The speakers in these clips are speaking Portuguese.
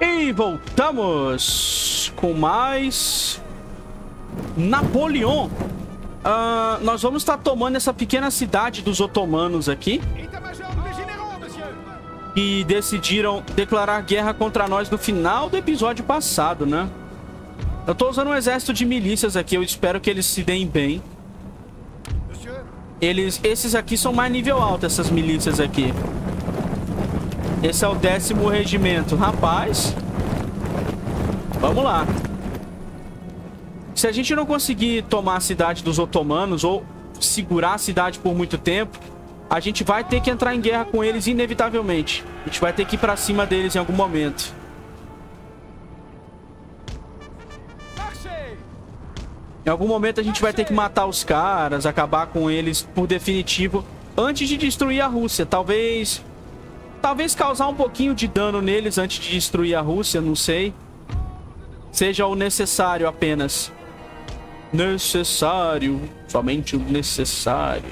E voltamos com mais Napoleon. Nós vamos estar tomando essa pequena cidade dos otomanos aqui, que decidiram declarar guerra contra nós no final do episódio passado, né? Eu tô usando um exército de milícias aqui, eu espero que eles se deem bem. Esses aqui são mais nível alto, essas milícias aqui. Esse é o 10º regimento, rapaz. Vamos lá. Se a gente não conseguir tomar a cidade dos otomanos ou segurar a cidade por muito tempo, a gente vai ter que entrar em guerra com eles inevitavelmente. A gente vai ter que ir pra cima deles em algum momento. Em algum momento a gente vai ter que matar os caras, acabar com eles por definitivo, antes de destruir a Rússia. Talvez causar um pouquinho de dano neles antes de destruir a Rússia, não sei. Seja o necessário apenas. Necessário. Somente o necessário.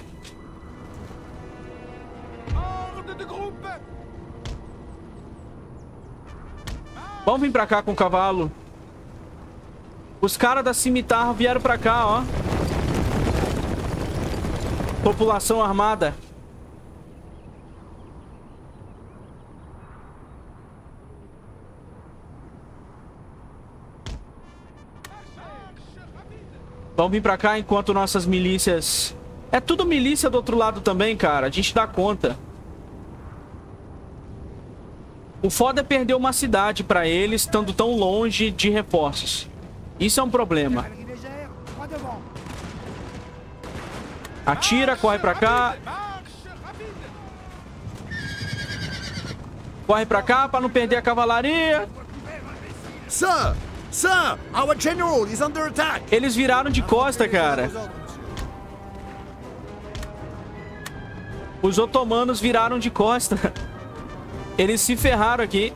Vamos vir pra cá com o cavalo. Os caras da cimitarra vieram pra cá, ó. População armada. Vamos vir pra cá enquanto nossas milícias... É tudo milícia do outro lado também, cara. A gente dá conta. O foda é perder uma cidade pra eles, estando tão longe de reforços. Isso é um problema. Atira, corre pra cá. Corre pra cá pra não perder a cavalaria. Sir, our general is under attack. Eles viraram de costa, cara. Os otomanos viraram de costa. Eles se ferraram aqui.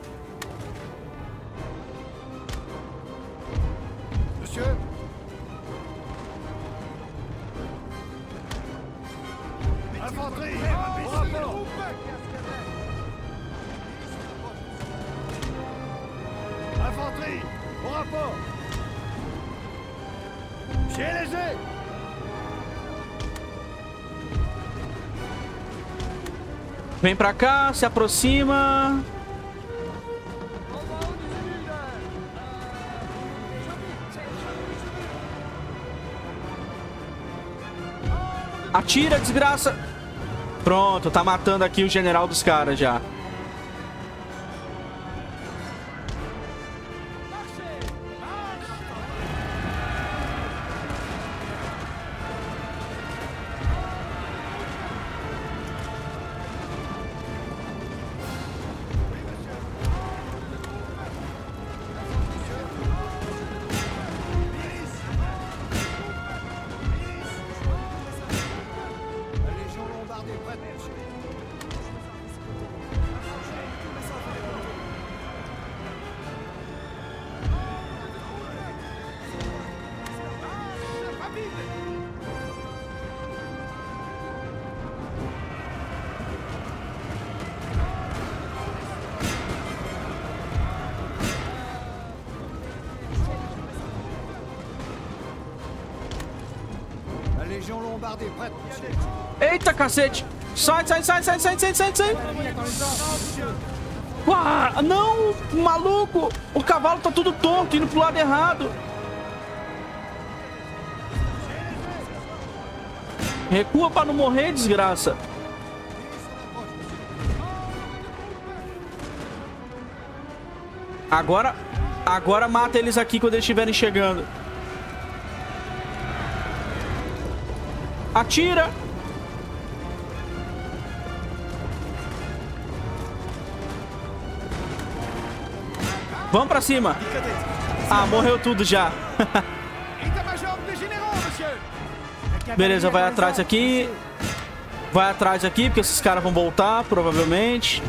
Vem pra cá, se aproxima. Atira, desgraça. Pronto, tá matando aqui o general dos caras já. Eita, cacete! Sai! Ah, não, maluco! O cavalo tá tudo torto, indo pro lado errado. Recua pra não morrer, desgraça. Agora mata eles aqui quando eles estiverem chegando. Atira! Vamos pra cima! Ah, morreu tudo já! Beleza, vai atrás aqui, porque esses caras vão voltar, provavelmente.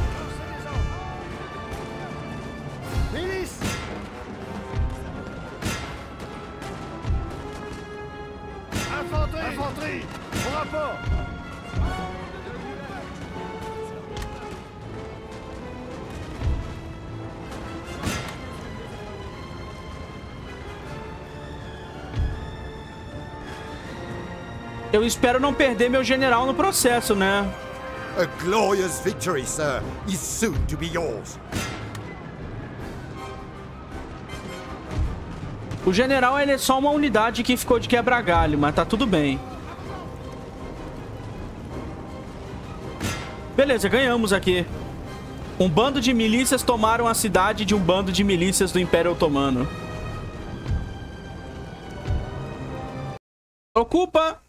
Eu espero não perder meu general no processo, né? A glorious victory, sir, is soon to be yours. O general, ele é só uma unidade que ficou de quebra-galho, mas tá tudo bem. Beleza, ganhamos aqui. Um bando de milícias tomaram a cidade de um bando de milícias do Império Otomano. Ocupa!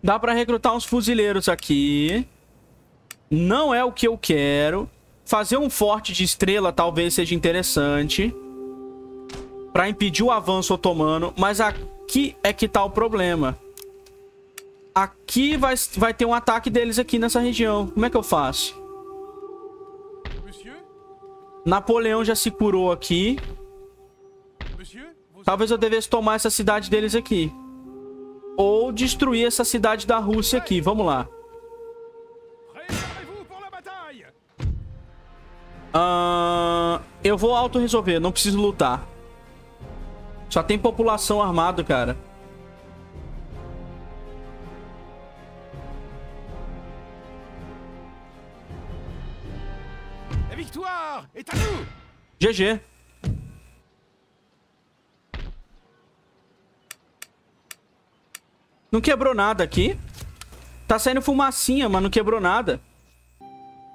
Dá pra recrutar uns fuzileiros aqui. Não é o que eu quero. Fazer um forte de estrela talvez seja interessante. Pra impedir o avanço otomano. Mas aqui é que tá o problema. Aqui vai ter um ataque deles aqui nessa região. Como é que eu faço? Napoleão já se curou aqui. Talvez eu devesse tomar essa cidade deles aqui. Ou destruir essa cidade da Rússia aqui. Vamos lá. Eu vou autorresolver. Não preciso lutar. Só tem população armada, cara. GG. Não quebrou nada aqui. Tá saindo fumacinha, mas não quebrou nada.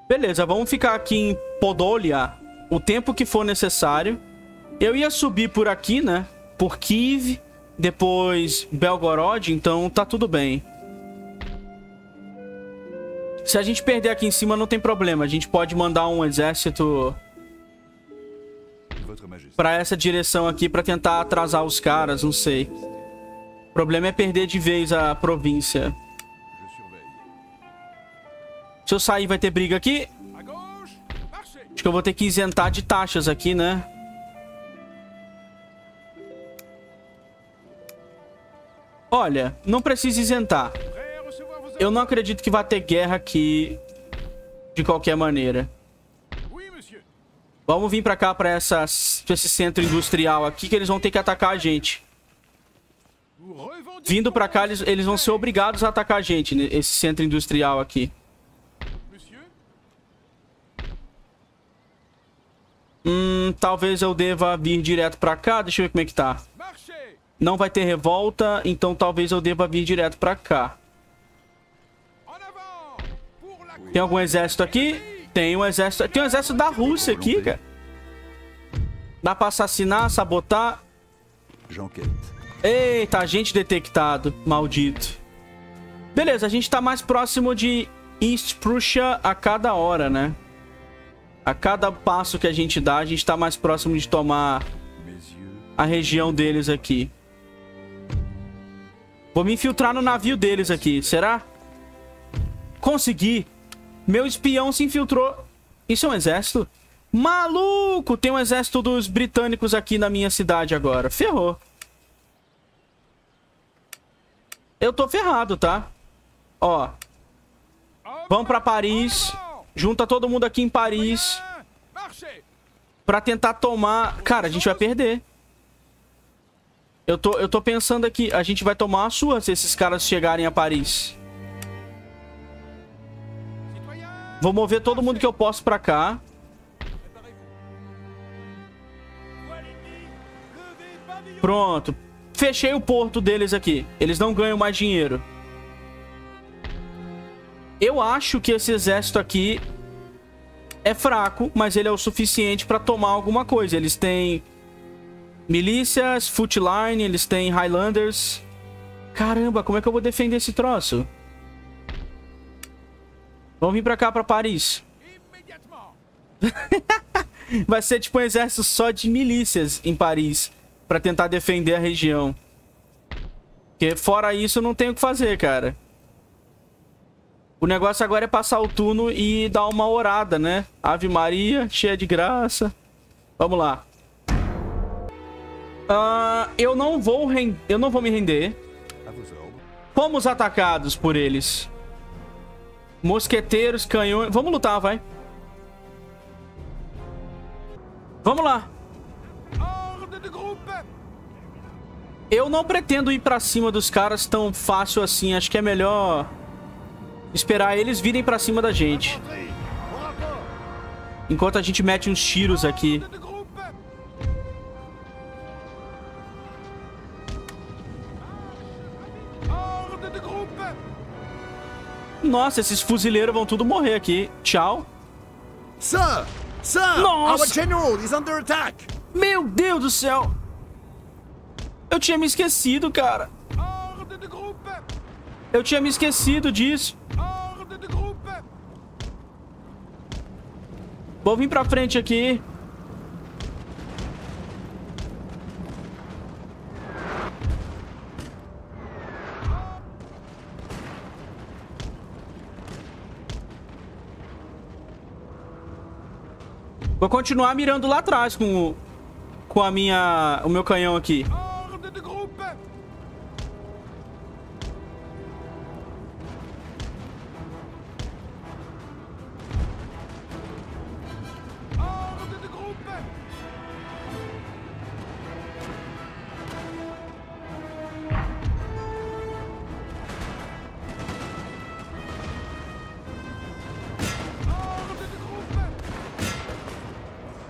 Beleza, vamos ficar aqui em Podolia o tempo que for necessário. Eu ia subir por aqui, né? Por Kiev, depois Belgorod, então tá tudo bem. Se a gente perder aqui em cima não tem problema, a gente pode mandar um exército pra essa direção aqui pra tentar atrasar os caras, não sei. O problema é perder de vez a província. Se eu sair vai ter briga aqui. Acho que eu vou ter que isentar de taxas aqui, né? Olha, não precisa isentar. Eu não acredito que vai ter guerra aqui de qualquer maneira. Vamos vir pra cá, pra esse centro industrial aqui, que eles vão ter que atacar a gente. Vindo pra cá, eles vão ser obrigados a atacar a gente, esse centro industrial aqui. Talvez eu deva vir direto pra cá. Deixa eu ver como é que tá. Não vai ter revolta, então talvez eu deva vir direto pra cá. Tem algum exército aqui? Tem um exército da Rússia aqui, cara. Dá pra assassinar, sabotar. Eita, agente detectado. Maldito. Beleza, a gente tá mais próximo de East Prussia a cada hora, né? A cada passo que a gente dá, a gente tá mais próximo de tomar a região deles aqui. Vou me infiltrar no navio deles aqui, será? Consegui! Meu espião se infiltrou. Isso é um exército? Maluco! Tem um exército dos britânicos aqui na minha cidade agora. Ferrou. Eu tô ferrado, tá? Ó. Vamos pra Paris. Junta todo mundo aqui em Paris. Pra tentar tomar... Cara, a gente vai perder. Eu tô pensando aqui, a gente vai tomar a sua se esses caras chegarem a Paris. Vou mover todo mundo que eu posso pra cá. Pronto. Fechei o porto deles aqui. Eles não ganham mais dinheiro. Eu acho que esse exército aqui é fraco, mas ele é o suficiente pra tomar alguma coisa. Eles têm... milícias, Footline, eles têm Highlanders. Caramba, como é que eu vou defender esse troço? Vamos vir pra cá, pra Paris. Vai ser tipo um exército só de milícias em Paris, pra tentar defender a região. Porque fora isso, eu não tenho o que fazer, cara. O negócio agora é passar o turno e dar uma orada, né? Ave Maria, cheia de graça. Vamos lá. Eu não vou me render. Fomos atacados por eles. Mosqueteiros, canhões. Vamos lutar, vai. Vamos lá. Eu não pretendo ir pra cima dos caras tão fácil assim. Acho que é melhor esperar eles virem pra cima da gente. Enquanto a gente mete uns tiros aqui. Nossa, esses fuzileiros vão tudo morrer aqui. Tchau. Sir! Sir! Nossa! Our general is under attack! Meu Deus do céu! Eu tinha me esquecido, cara. Eu tinha me esquecido disso. Vou vir pra frente aqui. Vou continuar mirando lá atrás com o meu canhão aqui.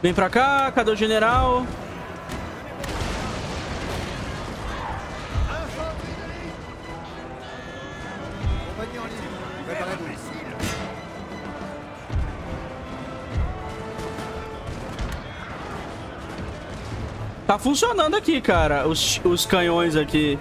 Vem pra cá, cadê o general? Tá funcionando aqui, cara, os canhões aqui.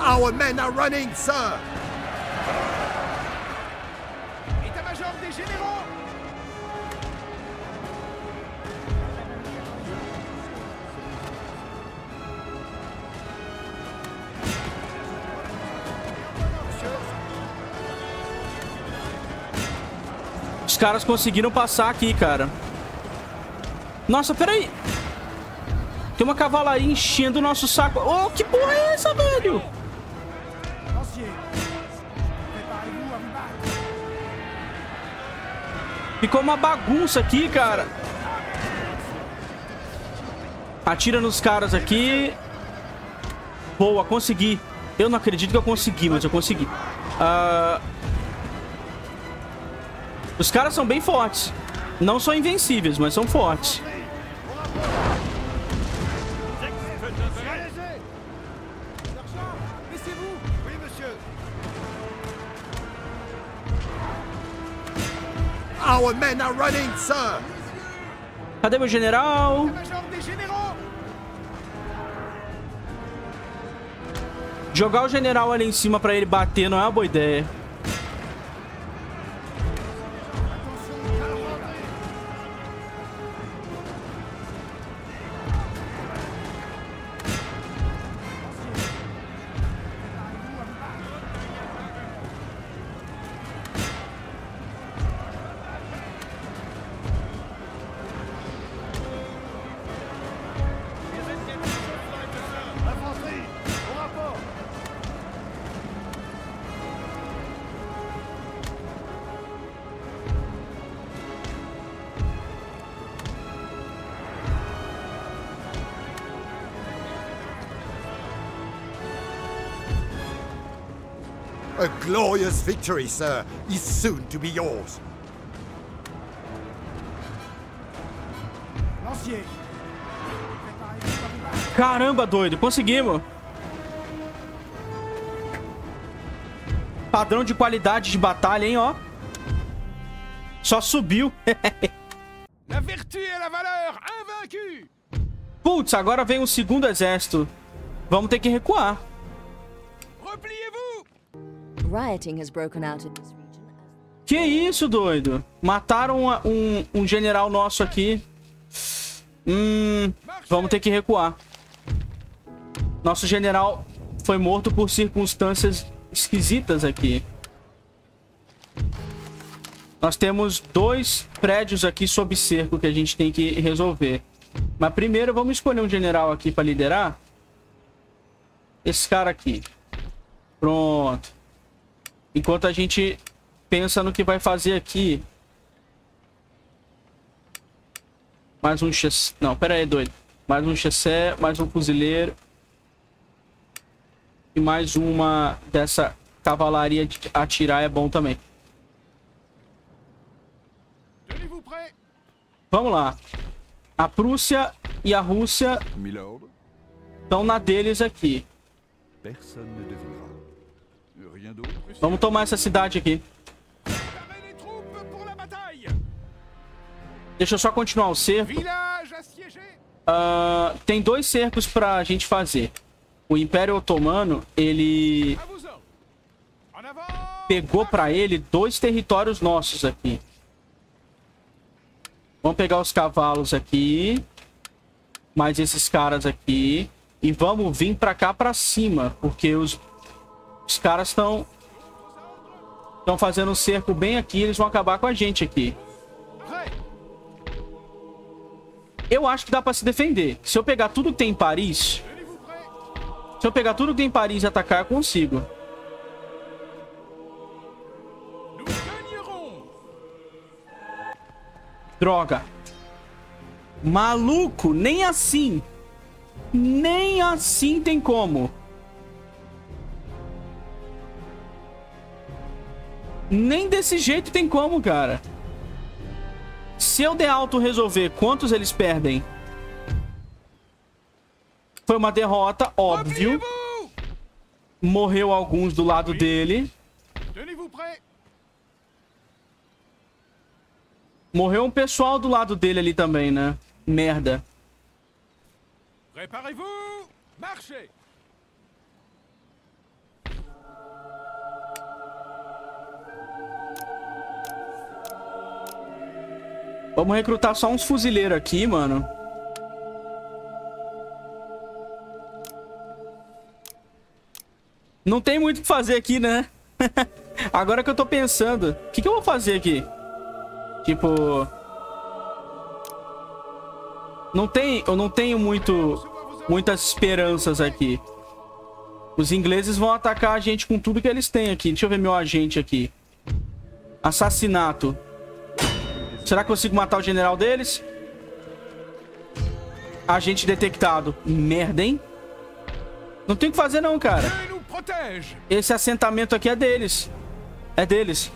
Our men are running, sir. État-major des généraux. Os caras conseguiram passar aqui, cara. Nossa, peraí. Tem uma cavalaria enchendo o nosso saco. Oh, que porra é essa, velho? Ficou uma bagunça aqui, cara. Atira nos caras aqui. Boa, consegui. Eu não acredito que eu consegui, mas eu consegui. Os caras são bem fortes. Não são invencíveis, mas são fortes. Our men are running, sir. Cadê meu general? Jogar o general ali em cima pra ele bater não é uma boa ideia. A glorious victory, sir, is soon to be yours. Caramba, doido, conseguimos. Padrão de qualidade de batalha, hein, ó. Só subiu. La vertu et la valeur, invaincu. Putz, agora vem um segundo exército. Vamos ter que recuar. Repliez-vous. Que isso, doido? Mataram um general nosso aqui. Vamos ter que recuar. Nosso general foi morto por circunstâncias esquisitas aqui. Nós temos dois prédios aqui sob cerco que a gente tem que resolver. Mas primeiro vamos escolher um general aqui para liderar. Esse cara aqui. Pronto. Enquanto a gente pensa no que vai fazer aqui. Mais um chassé. Não, pera aí, doido. Mais um chassé, mais um fuzileiro. E mais uma dessa cavalaria de atirar é bom também. Vamos lá. A Prússia e a Rússia estão na deles aqui. Vamos tomar essa cidade aqui. Deixa eu só continuar o cerco. Tem dois cercos pra gente fazer. O Império Otomano, ele pegou pra ele dois territórios nossos aqui. Vamos pegar os cavalos aqui, mais esses caras aqui, e vamos vir pra cá pra cima, porque os caras estão fazendo um cerco bem aqui, eles vão acabar com a gente aqui. Eu acho que dá pra se defender. Se eu pegar tudo que tem em Paris, se eu pegar tudo que tem em Paris e atacar, eu consigo. Droga. Maluco, nem assim. Nem assim tem como. Nem desse jeito tem como, cara. Se eu der auto resolver, quantos eles perdem? Foi uma derrota, óbvio. Morreu alguns do lado dele. Morreu um pessoal do lado dele ali também, né? Merda. Vamos recrutar só uns fuzileiros aqui, mano. Não tem muito o que fazer aqui, né? Agora que eu tô pensando. O que eu vou fazer aqui? Tipo, eu não tenho muitas esperanças aqui. Os ingleses vão atacar a gente com tudo que eles têm aqui. Deixa eu ver meu agente aqui. Assassinato. Será que eu consigo matar o general deles? Agente detectado. Merda, hein? Não tem o que fazer não, cara. Esse assentamento aqui é deles. É deles.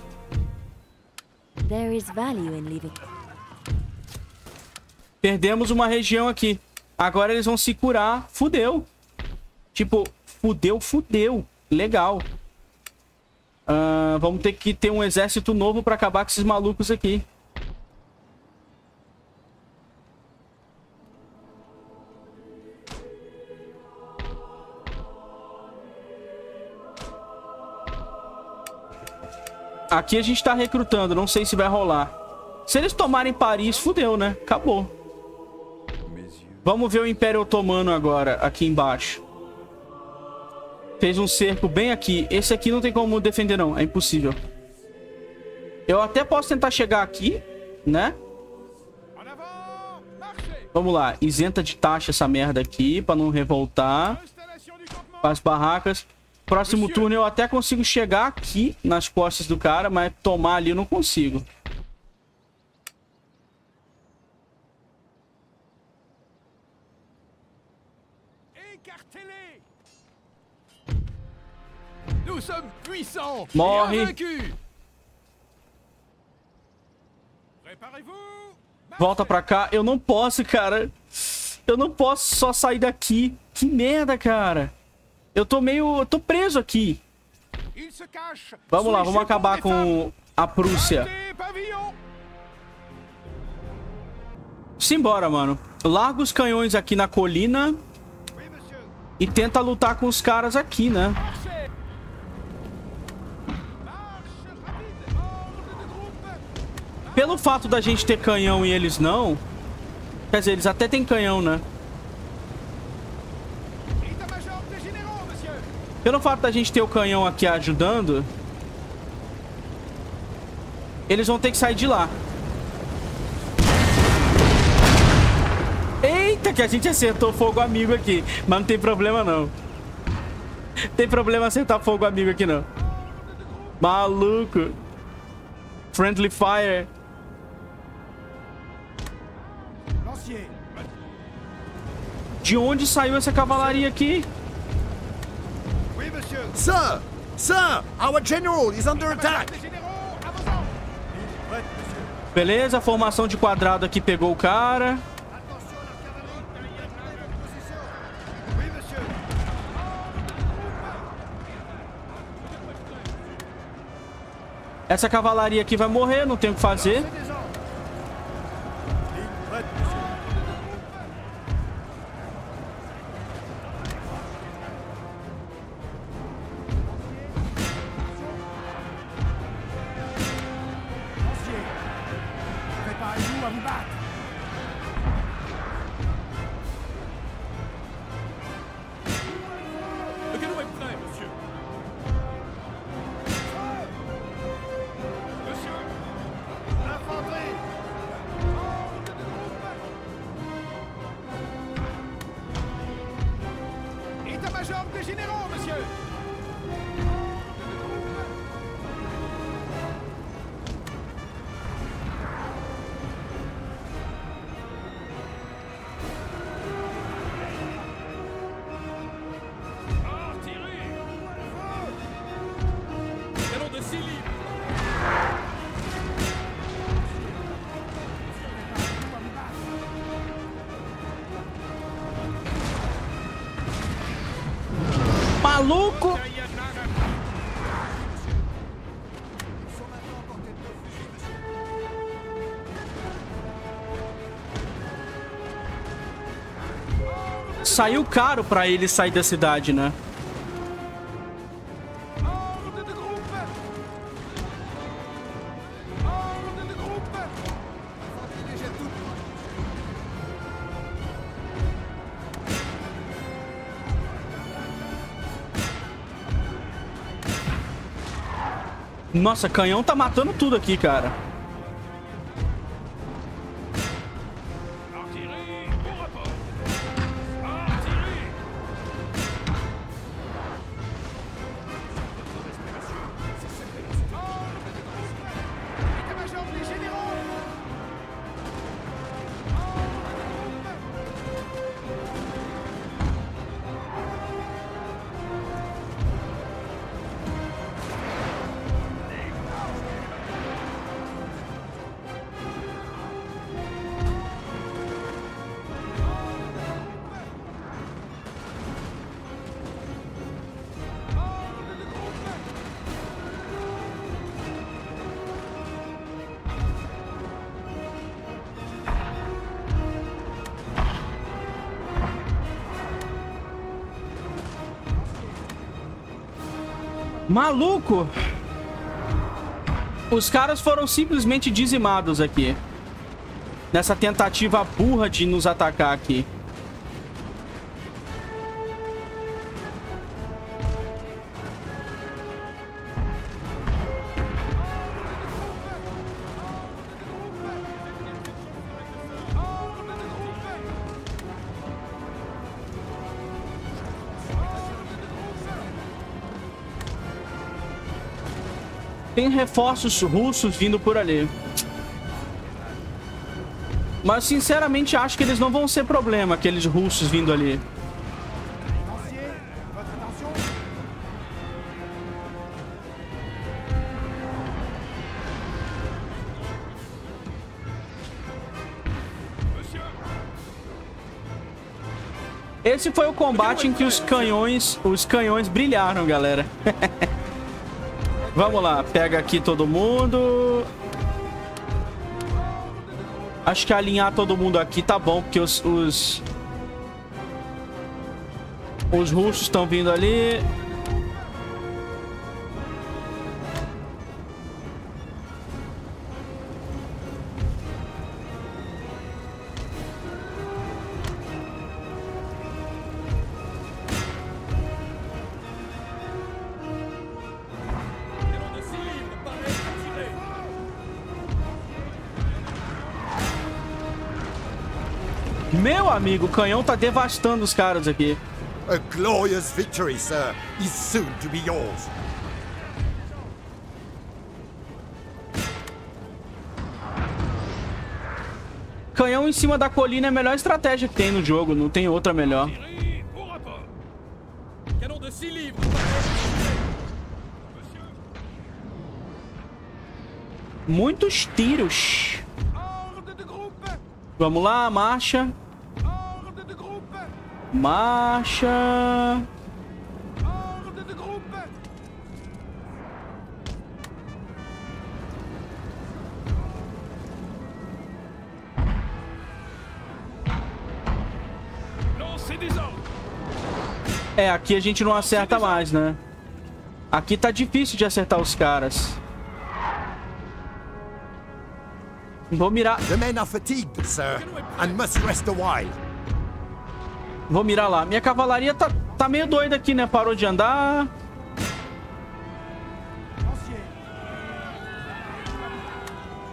Perdemos uma região aqui. Agora eles vão se curar. Fudeu. Tipo, fudeu. Legal. Vamos ter que ter um exército novo pra acabar com esses malucos aqui. Aqui a gente tá recrutando, não sei se vai rolar. Se eles tomarem Paris, fudeu, né? Acabou. Vamos ver o Império Otomano agora, aqui embaixo. Fez um cerco bem aqui. Esse aqui não tem como defender, não. É impossível. Eu até posso tentar chegar aqui, né? Vamos lá. Isenta de taxa essa merda aqui, pra não revoltar. As barracas. Próximo turno eu até consigo chegar aqui nas costas do cara, mas tomar ali eu não consigo. Morre. Volta pra cá. Eu não posso, cara. Eu não posso só sair daqui. Que merda, cara. Eu tô meio... Eu tô preso aqui. Vamos lá, vamos acabar com a Prússia. Simbora, mano. Larga os canhões aqui na colina. E tenta lutar com os caras aqui, né? fato da gente ter canhão e eles não... Quer dizer, eles até têm canhão, né? Pelo fato da gente ter o canhão aqui ajudando... Eles vão ter que sair de lá. Eita, que a gente acertou fogo amigo aqui. Mas não tem problema, não. Tem problema acertar fogo amigo aqui, não. Maluco. Friendly fire. De onde saiu essa cavalaria aqui? Sir! Sir! Our general is under attack! Beleza, a formação de quadrado aqui pegou o cara. Essa cavalaria aqui vai morrer, não tem o que fazer. Maluco! Saiu caro pra ele sair da cidade, né? Nossa, canhão tá matando tudo aqui, cara. Maluco! Os caras foram simplesmente dizimados aqui. Nessa tentativa burra de nos atacar aqui. Tem reforços russos vindo por ali. Mas, sinceramente, acho que eles não vão ser problema, aqueles russos vindo ali. Esse foi o combate em que os canhões brilharam, galera. Vamos lá, pega aqui todo mundo. Acho que alinhar todo mundo aqui tá bom, porque os russos estão vindo ali. Meu amigo, o canhão tá devastando os caras aqui. A glorious victory, sir, is soon to be yours. Canhão em cima da colina é a melhor estratégia que tem no jogo, não tem outra melhor. Muitos tiros. Vamos lá, marcha. Marcha. É, aqui a gente não acerta mais, né? Aqui tá difícil de acertar os caras. Vou mirar. Vou mirar lá. Minha cavalaria tá meio doida aqui, né? Parou de andar.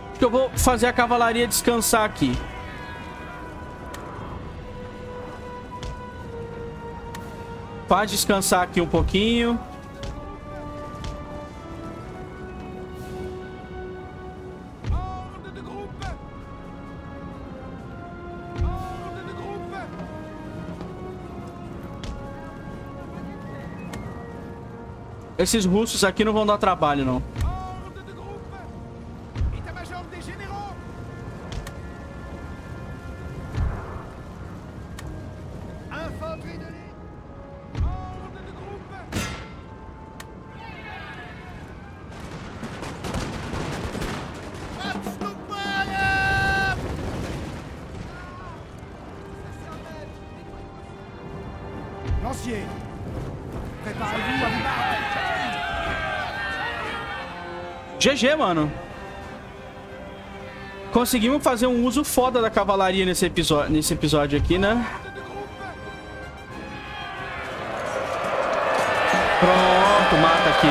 Acho que eu vou fazer a cavalaria descansar aqui. Faz descansar aqui um pouquinho. Esses russos aqui não vão dar trabalho, não. GG, mano. Conseguimos fazer um uso foda da cavalaria nesse episódio aqui, né? Pronto, mata aqui.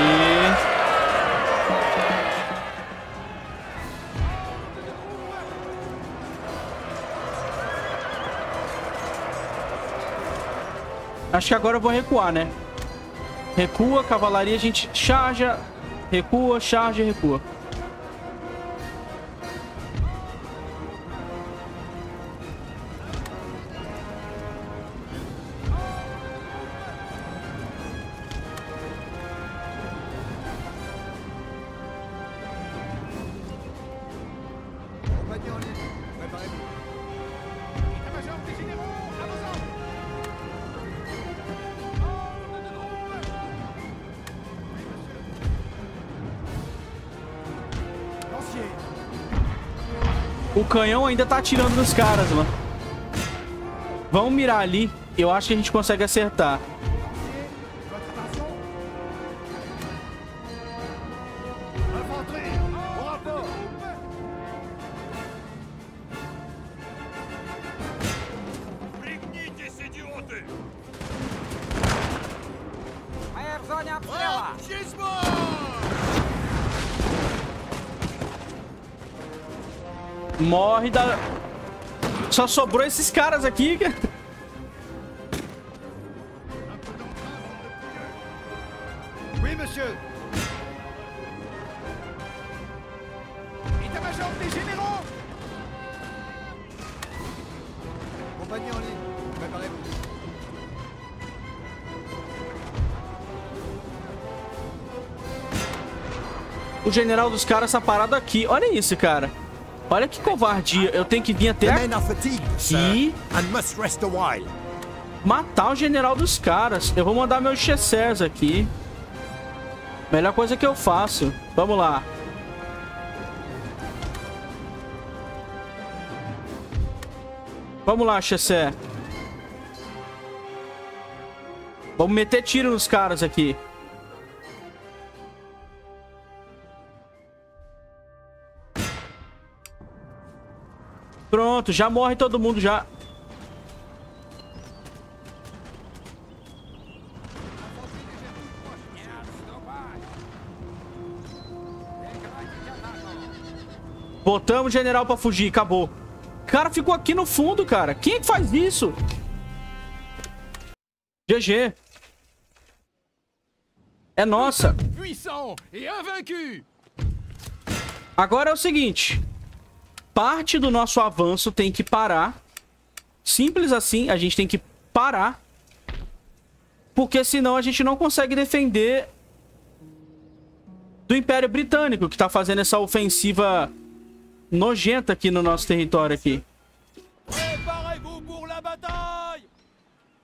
Acho que agora eu vou recuar, né? Recua, cavalaria, a gente charja... Recua, charge e recua. O canhão ainda tá atirando nos caras, mano. Vamos mirar ali. Eu acho que a gente consegue acertar. Morre da... Só sobrou esses caras aqui. O general dos caras tá parado aqui. Olha isso, cara. Olha que covardia. Eu tenho que vir até aqui. Matar o general dos caras. Eu vou mandar meus chasseurs aqui. Melhor coisa que eu faço. Vamos lá. Vamos lá, chasseur. Vamos meter tiro nos caras aqui. Pronto, já morre todo mundo já. Botamos o general pra fugir, acabou. cara ficou aqui no fundo, cara. Quem é que faz isso? GG. É nossa. Agora é o seguinte. Parte do nosso avanço tem que parar. Simples assim, a gente tem que parar. Porque senão a gente não consegue defender do Império Britânico, que tá fazendo essa ofensiva nojenta aqui no nosso território aqui.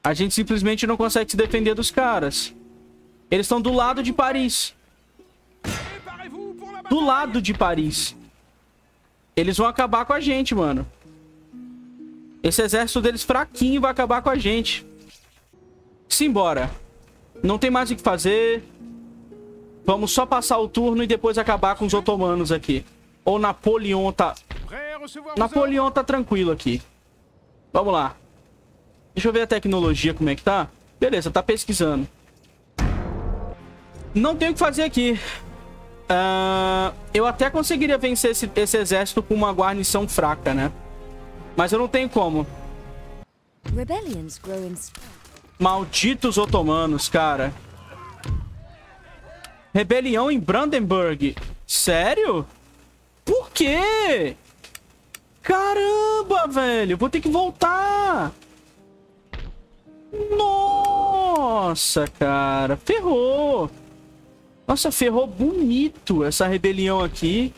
A gente simplesmente não consegue se defender dos caras. Eles estão do lado de Paris. Do lado de Paris. Eles vão acabar com a gente, mano. Esse exército deles fraquinho vai acabar com a gente. Simbora. Não tem mais o que fazer. Vamos só passar o turno e depois acabar com os otomanos aqui. Ou Napoleon tá... Napoleon tá tranquilo aqui. Vamos lá. Deixa eu ver a tecnologia como é que tá. Beleza, tá pesquisando. Não tem o que fazer aqui. Eu até conseguiria vencer esse exército com uma guarnição fraca, né? Mas eu não tenho como. Malditos otomanos, cara. Rebelião em Brandenburg. Sério? Por quê? Caramba, velho. Vou ter que voltar. Nossa, cara. Ferrou. Nossa, ferrou bonito essa rebelião aqui.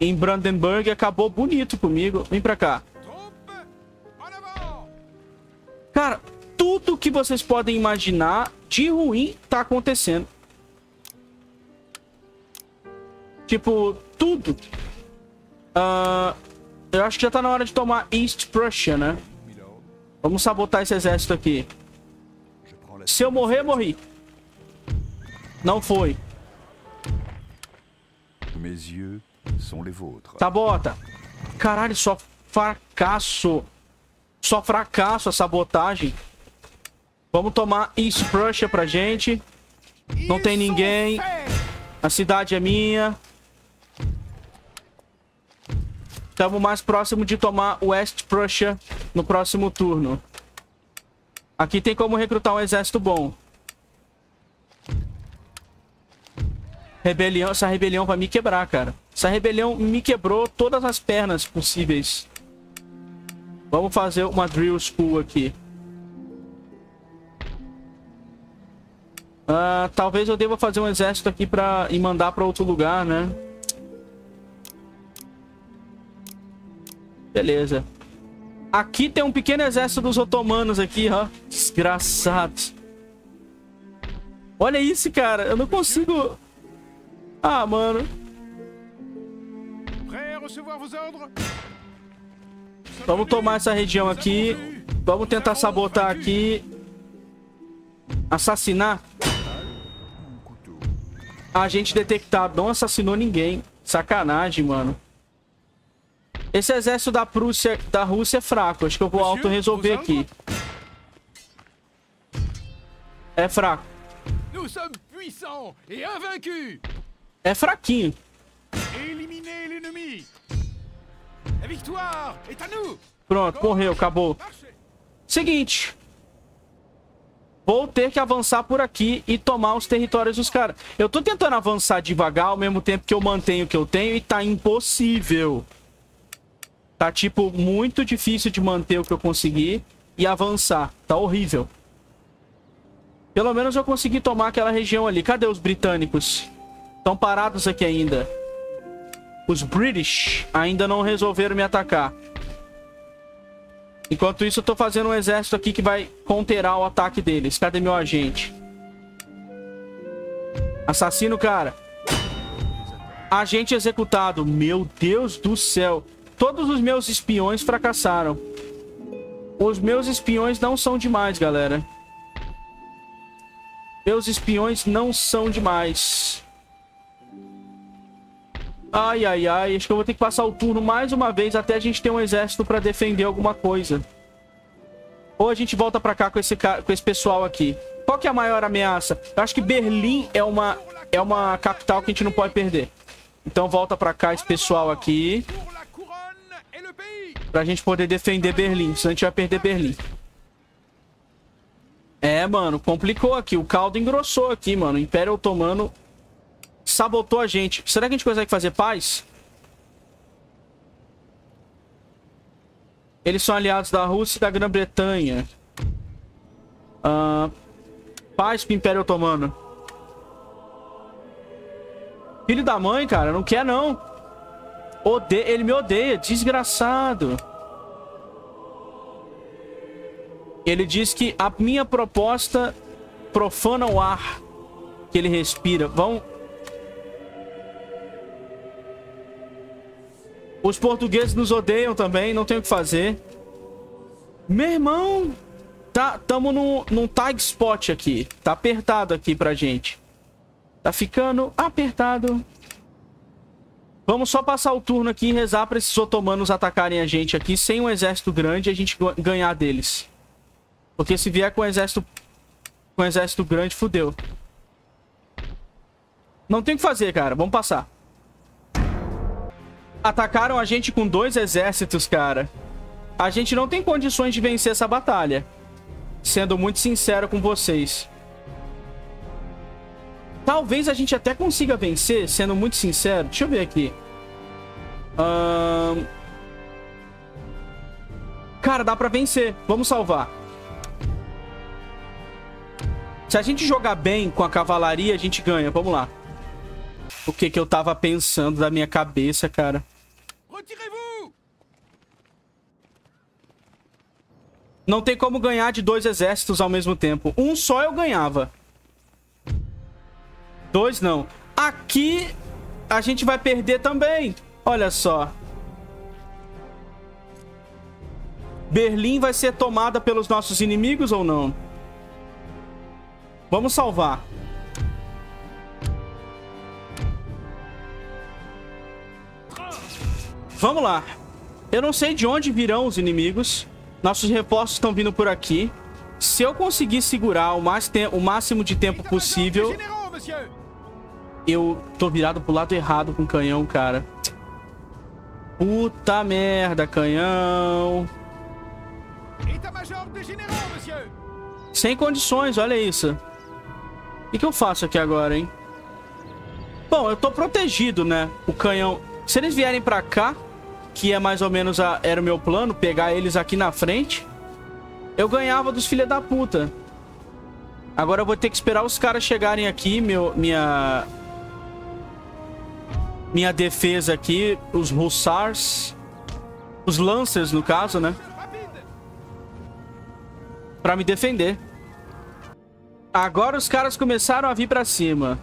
Em Brandenburg acabou bonito comigo. Vem pra cá. Cara, tudo que vocês podem imaginar de ruim tá acontecendo. Tipo, tudo. Eu acho que já tá na hora de tomar East Prussia, né? Vamos sabotar esse exército aqui. Se eu morrer, morri. Não foi. Meus olhos... Sabota. Caralho, só fracasso. Só fracasso a sabotagem. Vamos tomar East Prussia pra gente. Não tem ninguém. A cidade é minha. Estamos mais próximo de tomar West Prussia no próximo turno. Aqui tem como recrutar um exército bom. Rebelião, essa rebelião vai me quebrar, cara. Essa rebelião me quebrou todas as pernas possíveis. Vamos fazer uma drill school aqui. Talvez eu deva fazer um exército aqui pra... e mandar pra outro lugar, né? Beleza. Aqui tem um pequeno exército dos otomanos aqui, ó. Desgraçado. Olha isso, cara. Eu não consigo... Ah, mano. Vamos tomar essa região aqui. Vamos tentar sabotar aqui. Assassinar. Agente detectado. Não assassinou ninguém. Sacanagem, mano. Esse exército da Rússia é fraco. Acho que eu vou auto-resolver aqui. É fraco. É fraquinho. Pronto, correu, acabou. Seguinte. Vou ter que avançar por aqui e tomar os territórios dos caras. Eu tô tentando avançar devagar ao mesmo tempo que eu mantenho o que eu tenho e tá impossível. Tá, tipo, muito difícil de manter o que eu consegui e avançar. Tá horrível. Pelo menos eu consegui tomar aquela região ali. Cadê os britânicos? Estão parados aqui ainda. Os British ainda não resolveram me atacar. Enquanto isso, eu tô fazendo um exército aqui que vai counterar o ataque deles. Cadê meu agente? Assassino, cara. Agente executado. Meu Deus do céu. Todos os meus espiões fracassaram. Os meus espiões não são demais, galera. Meus espiões não são demais. Ai, ai, ai. Acho que eu vou ter que passar o turno mais uma vez até a gente ter um exército pra defender alguma coisa. Ou a gente volta pra cá com esse pessoal aqui. Qual que é a maior ameaça? Eu acho que Berlim é uma capital que a gente não pode perder. Então volta pra cá esse pessoal aqui. Pra gente poder defender Berlim. Senão a gente vai perder Berlim. É, mano, complicou aqui. O caldo engrossou aqui, mano. O Império Otomano sabotou a gente. Será que a gente consegue fazer paz? Eles são aliados da Rússia e da Grã-Bretanha. Paz pro Império Otomano. Filho da mãe, cara. Não quer, não. Odeia. Ele me odeia. Desgraçado. Ele diz que a minha proposta profana o ar que ele respira. Vão... Os portugueses nos odeiam também. Não tem o que fazer. Meu irmão... Tá, tamo num tag spot aqui. Tá apertado aqui pra gente. Tá ficando apertado. Vamos só passar o turno aqui e rezar pra esses otomanos atacarem a gente aqui. Sem um exército grande, a gente ganhar deles. Porque se vier com um exército grande, fudeu. Não tem o que fazer, cara. Vamos passar. Atacaram a gente com 2 exércitos, cara. A gente não tem condições de vencer essa batalha. Sendo muito sincero com vocês. Talvez a gente até consiga vencer, sendo muito sincero. Deixa eu ver aqui. Cara, dá pra vencer. Vamos salvar. Se a gente jogar bem com a cavalaria, a gente ganha. Vamos lá. O que que eu tava pensando da minha cabeça, cara? Não tem como ganhar de 2 exércitos ao mesmo tempo. Um só eu ganhava. 2 não. Aqui a gente vai perder também. Olha só. Berlim vai ser tomada pelos nossos inimigos ou não? Vamos salvar. Vamos lá. Eu não sei de onde virão os inimigos. Nossos reforços estão vindo por aqui. Se eu conseguir segurar o máximo de tempo possível... Eu tô virado pro lado errado com o canhão, cara. Puta merda, canhão. Sem condições, olha isso. O que que eu faço aqui agora, hein? Bom, eu tô protegido, né? O canhão... Se eles vierem pra cá... Que é mais ou menos era o meu plano, pegar eles aqui na frente. Eu ganhava dos filha da puta. Agora eu vou ter que esperar os caras chegarem aqui. Minha defesa aqui. Os Hussars. Os Lancers, no caso, né? Pra me defender. Agora os caras começaram a vir pra cima.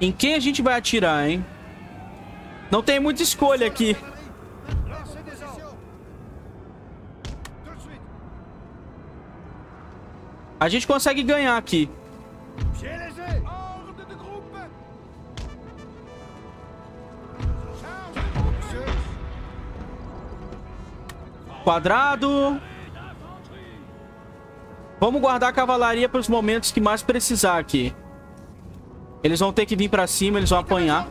Em quem a gente vai atirar, hein? Não tem muita escolha aqui. A gente consegue ganhar aqui. Quadrado. Vamos guardar a cavalaria para os momentos que mais precisar aqui. Eles vão ter que vir para cima, eles vão apanhar.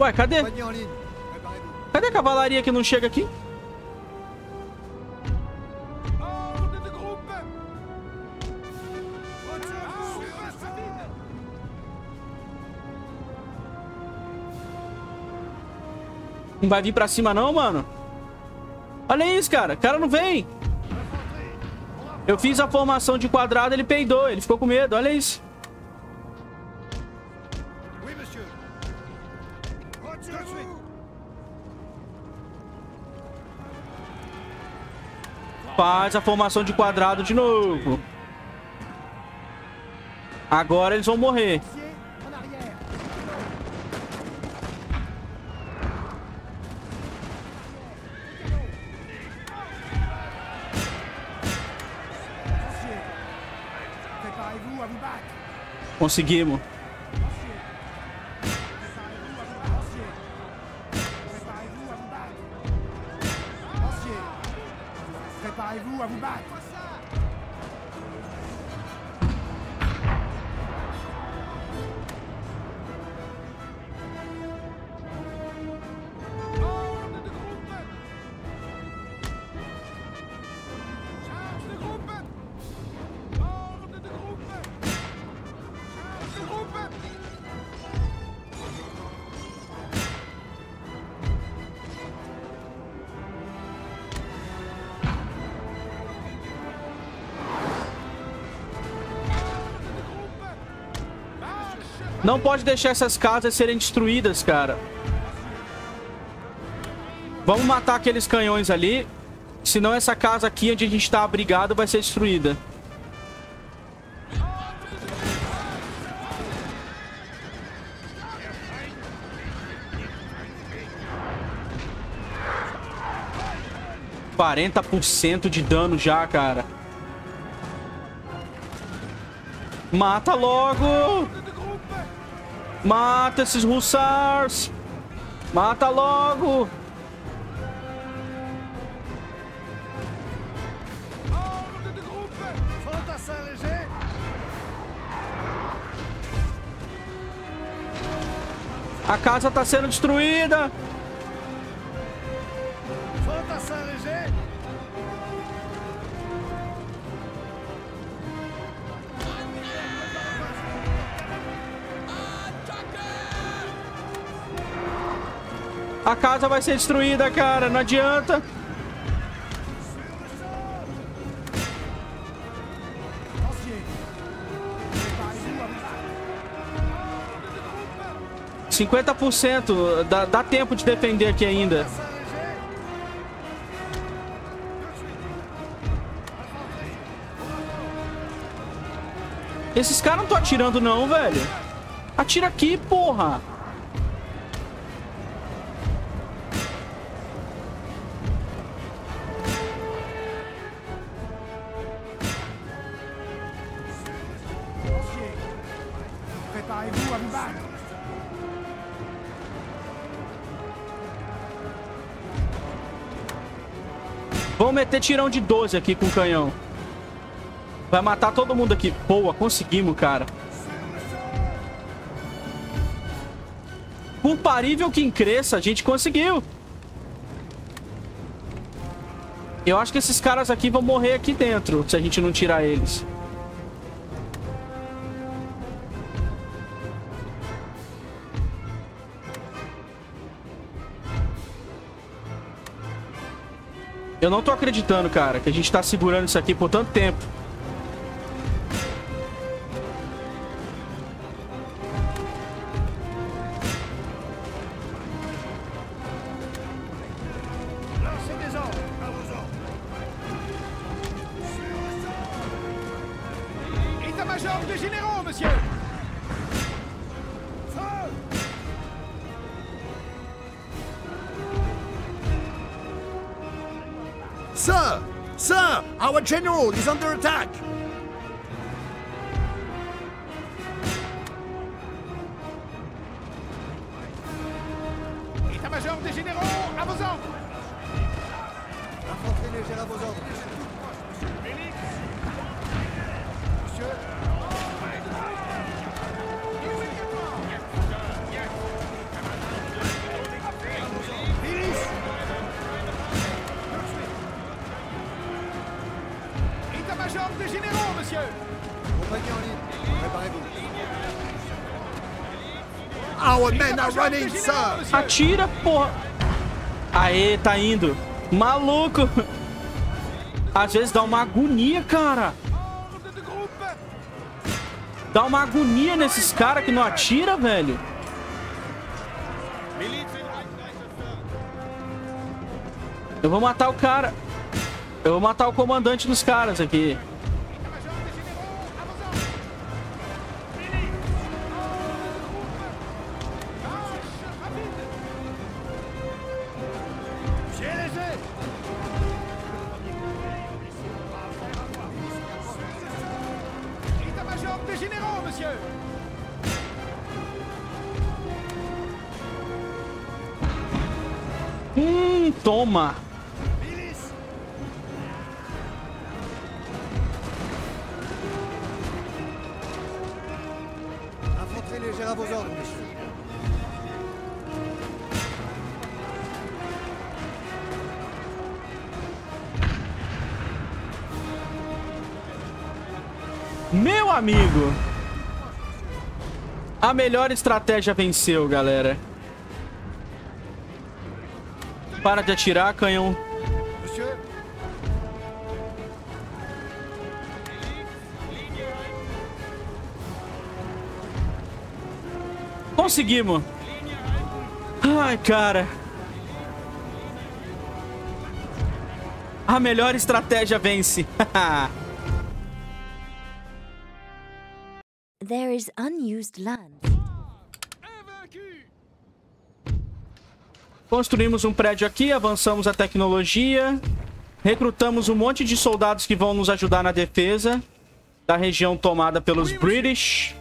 Ué, cadê? Cadê a cavalaria que não chega aqui? Não vai vir pra cima não, mano. Olha isso, cara. O cara não vem. Eu fiz a formação de quadrado, ele peidou. Ele ficou com medo. Olha isso. Faz a formação de quadrado de novo. Agora eles vão morrer. Conseguimos. Préparez-vous à vous battre. Não pode deixar essas casas serem destruídas, cara. Vamos matar aqueles canhões ali. Senão essa casa aqui onde a gente tá abrigado vai ser destruída. %40 de dano já, cara. Mata logo! Mata esses hussars! Mata logo! A casa tá sendo destruída! A casa vai ser destruída, cara. Não adianta. %50. Dá tempo de defender aqui ainda. Esses caras não estão atirando não, velho. Atira aqui, porra. Vamos meter tirão de 12 aqui com o canhão. Vai matar todo mundo aqui. Boa, conseguimos, cara. Comparível quem cresça, a gente conseguiu. Eu acho que esses caras aqui vão morrer aqui dentro, se a gente não tirar eles. Eu não tô acreditando, cara, que a gente tá segurando isso aqui por tanto tempo. Sir, our general is under attack. État-major des généraux, à vos ordres. Infanterie légère à vos ordres. Monsieur. Des généraux, monsieur. Compagnie en ligne, préparez-vous. Our men are running, sir. Atira, porra. Aê, tá indo. Maluco. Às vezes dá uma agonia, cara. Dá uma agonia nesses caras que não atira, velho. Eu vou matar o cara. Eu vou matar o comandante dos caras aqui. Toma! à vos ordres. Meu amigo! A melhor estratégia venceu, galera. Para de atirar, canhão. Conseguimos. Ai, cara. A melhor estratégia vence. There is unused land. Construímos um prédio aqui, avançamos a tecnologia, recrutamos um monte de soldados que vão nos ajudar na defesa da região tomada pelos British.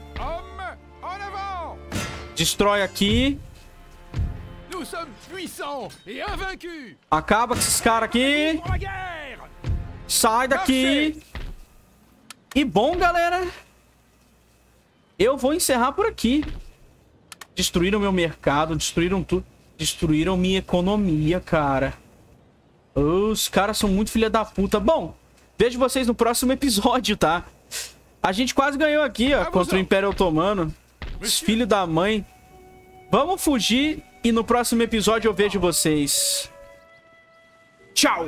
Destrói aqui. Acaba com esses caras aqui. Sai daqui. E bom, galera, eu vou encerrar por aqui. Destruíram meu mercado, destruíram tudo. Destruíram minha economia, cara. Os caras são muito filha da puta. Bom, vejo vocês no próximo episódio, tá? A gente quase ganhou aqui, ó, contra o Império Otomano. Os filhos da mãe. Vamos fugir e no próximo episódio eu vejo vocês. Tchau!